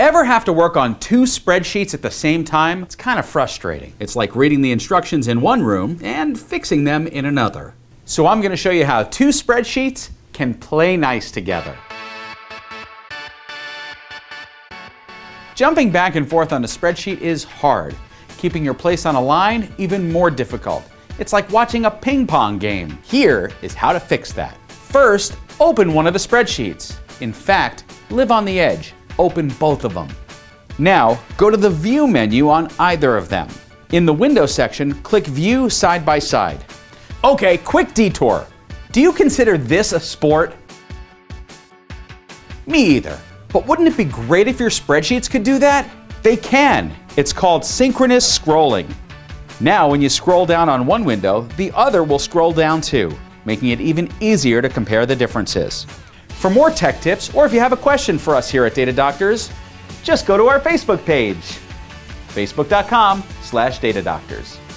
ever have to work on two spreadsheets at the same time, it's kind of frustrating. It's like reading the instructions in one room and fixing them in another. So I'm going to show you how two spreadsheets can play nice together. Jumping back and forth on a spreadsheet is hard. Keeping your place on a line, even more difficult. It's like watching a ping pong game. Here is how to fix that. First, open one of the spreadsheets. In fact, live on the edge. Open both of them. Now, go to the View menu on either of them. In the Window section, click View Side by Side. Okay, quick detour. Do you consider this a sport? Me either. But wouldn't it be great if your spreadsheets could do that? They can. It's called synchronous scrolling. Now, when you scroll down on one window, the other will scroll down too, making it even easier to compare the differences. For more tech tips, or if you have a question for us here at Data Doctors, just go to our Facebook page, facebook.com/Data Doctors.